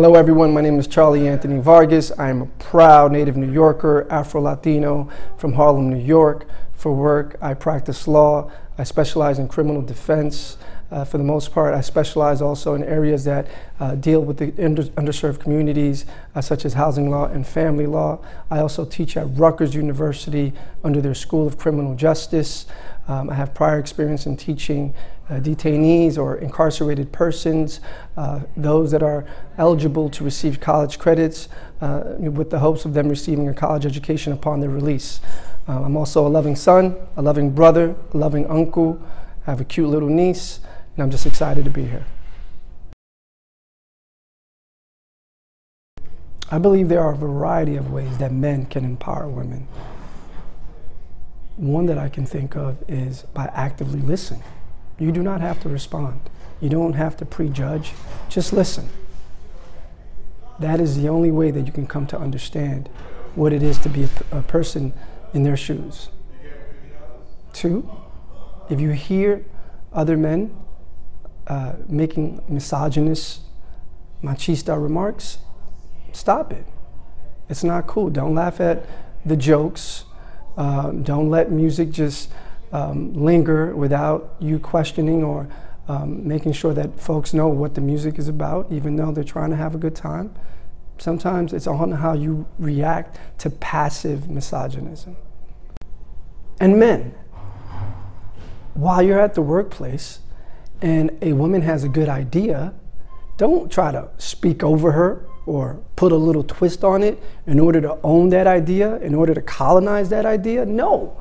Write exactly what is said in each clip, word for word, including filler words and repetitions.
Hello everyone, my name is Charlie Anthony Vargas. I am a proud native New Yorker, Afro-Latino from Harlem, New York. For work, I practice law. I specialize in criminal defense. Uh, for the most part, I specialize also in areas that uh, deal with the underserved communities, uh, such as housing law and family law. I also teach at Rutgers University under their School of Criminal Justice. Um, I have prior experience in teaching uh, detainees or incarcerated persons, uh, those that are eligible to receive college credits uh, with the hopes of them receiving a college education upon their release. Uh, I'm also a loving son, a loving brother, a loving uncle. I have a cute little niece, and I'm just excited to be here. I believe there are a variety of ways that men can empower women. One that I can think of is by actively listening. You do not have to respond. You don't have to prejudge. Just listen. That is the only way that you can come to understand what it is to be a, a person in their shoes. Two, if you hear other men uh, making misogynist, machista remarks, stop it. It's not cool. Don't laugh at the jokes. Um, don't let music just um, linger without you questioning or um, making sure that folks know what the music is about, even though they're trying to have a good time. Sometimes it's on how you react to passive misogynism. And men, while you're at the workplace and a woman has a good idea, don't try to speak over her or put a little twist on it in order to own that idea, in order to colonize that idea. No,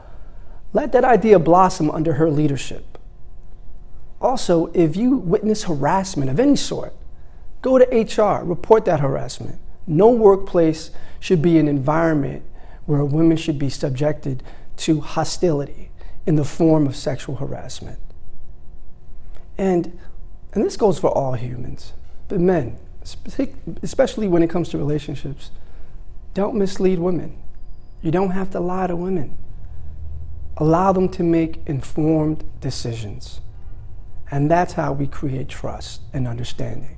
let that idea blossom under her leadership. Also, if you witness harassment of any sort, go to H R, report that harassment. No workplace should be an environment where women should be subjected to hostility in the form of sexual harassment. And, and this goes for all humans, but men, especially when it comes to relationships, don't mislead women. You don't have to lie to women. Allow them to make informed decisions. And that's how we create trust and understanding.